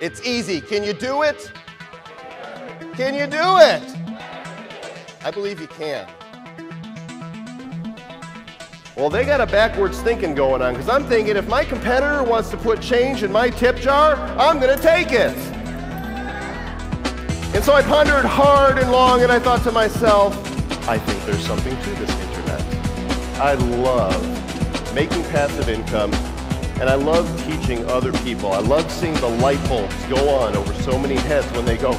It's easy. Can you do it? Can you do it? I believe you can. Well, they got a backwards thinking going on, because I'm thinking if my competitor wants to put change in my tip jar, I'm going to take it. And so I pondered hard and long, and I thought to myself, I think there's something to this internet. I love making passive income, and I love teaching other people. I love seeing the light bulbs go on over so many heads when they go,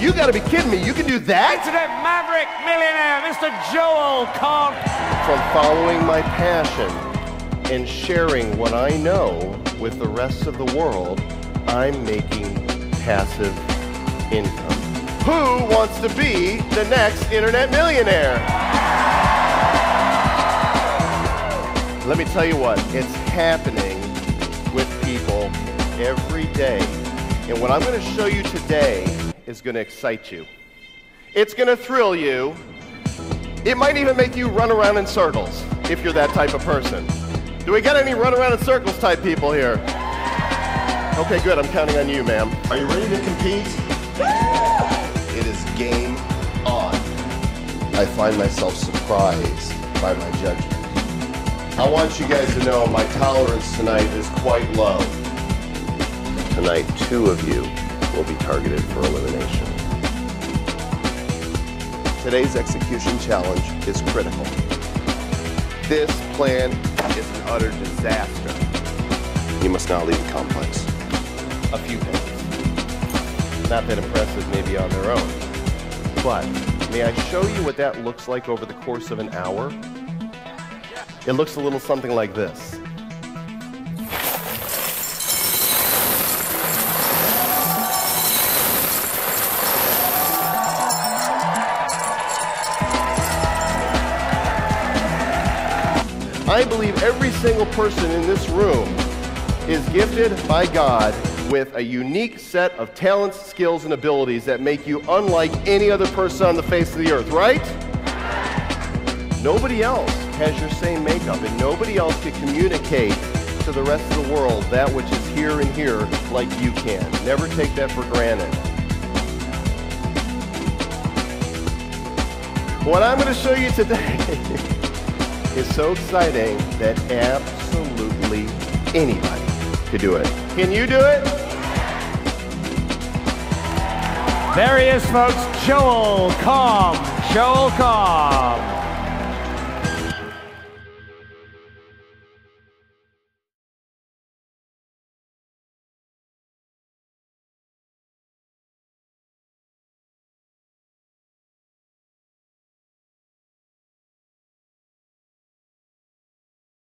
you got to be kidding me, you can do that? Internet maverick millionaire, Mr. Joel Comm. From following my passion and sharing what I know with the rest of the world, I'm making passive income. Who wants to be the next internet millionaire? Let me tell you what, it's happening with people every day. And what I'm going to show you today is going to excite you. It's going to thrill you. It might even make you run around in circles if you're that type of person. Do we got any run around in circles type people here? Okay, good. I'm counting on you, ma'am. Are you ready to compete? It is game on. I find myself surprised by my judgment. I want you guys to know my tolerance tonight is quite low. Tonight, two of you will be targeted for elimination. Today's execution challenge is critical. This plan is an utter disaster. You must now leave the complex. A few things. Not that impressive, maybe on their own. But may I show you what that looks like over the course of an hour? It looks a little something like this. I believe every single person in this room is gifted by God with a unique set of talents, skills, and abilities that make you unlike any other person on the face of the earth, right? Nobody else has your same makeup, and nobody else can communicate to the rest of the world that which is here and here like you can. Never take that for granted. What I'm going to show you today is so exciting that absolutely anybody could do it. Can you do it? There he is, folks. Joel Comm. Joel Comm.